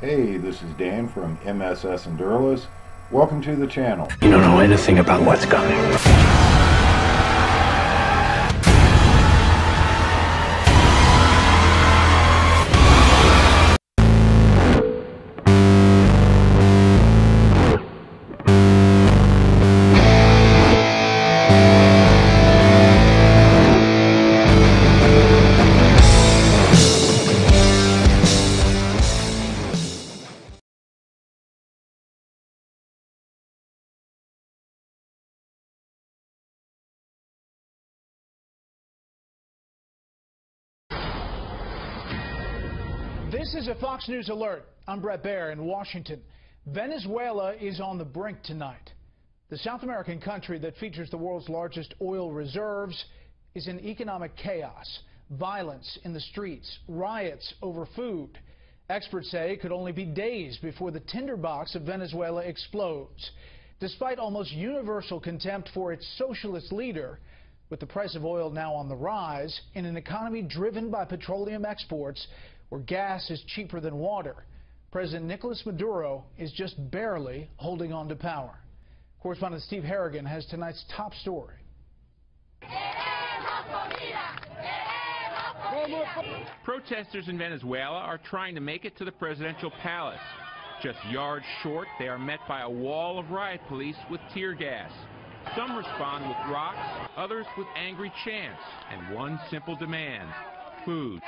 Hey, this is Dan from MSS Endurless. Welcome to the channel. You don't know anything about what's coming. This is a Fox News Alert. I'm Bret Baier in Washington. Venezuela is on the brink tonight. The South American country that features the world's largest oil reserves is in economic chaos, violence in the streets, riots over food. Experts say it could only be days before the tinderbox of Venezuela explodes. Despite almost universal contempt for its socialist leader, with the price of oil now on the rise, in an economy driven by petroleum exports, where gas is cheaper than water, President Nicolas Maduro is just barely holding on to power. Correspondent Steve Harrigan has tonight's top story. Protesters in Venezuela are trying to make it to the presidential palace. Just yards short, they are met by a wall of riot police with tear gas. Some respond with rocks, others with angry chants, and one simple demand: food.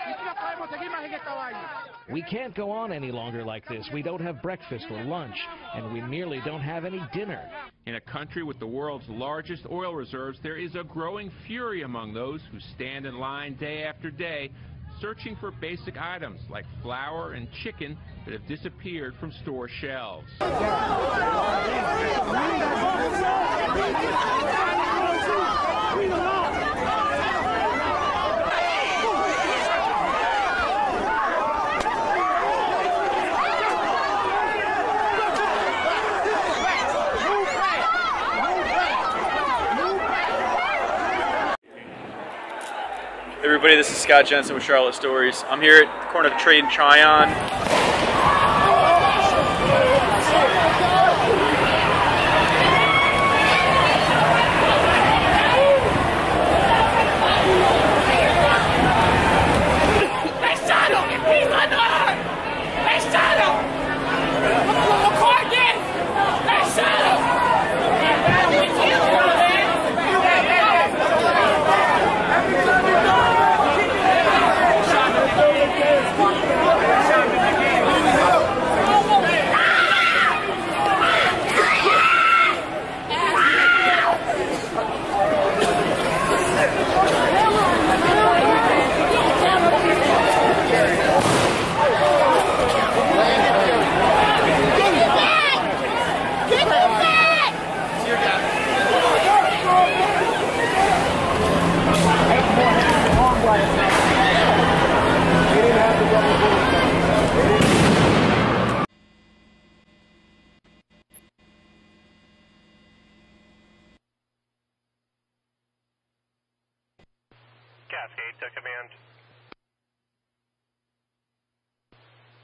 We can't go on any longer like this. We don't have breakfast or lunch, and we nearly don't have any dinner. In a country with the world's largest oil reserves, there is a growing fury among those who stand in line day after day, searching for basic items like flour and chicken that have disappeared from store shelves. Everybody, this is Scott Jensen with Charlotte Stories. I'm here at the corner of Trade and Tryon. Cascade to command.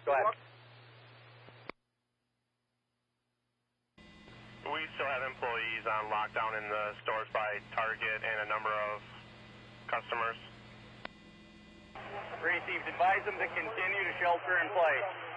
Go ahead. We still have employees on lockdown in the stores by Target and a number of customers. Received. Advise them to continue to shelter in place.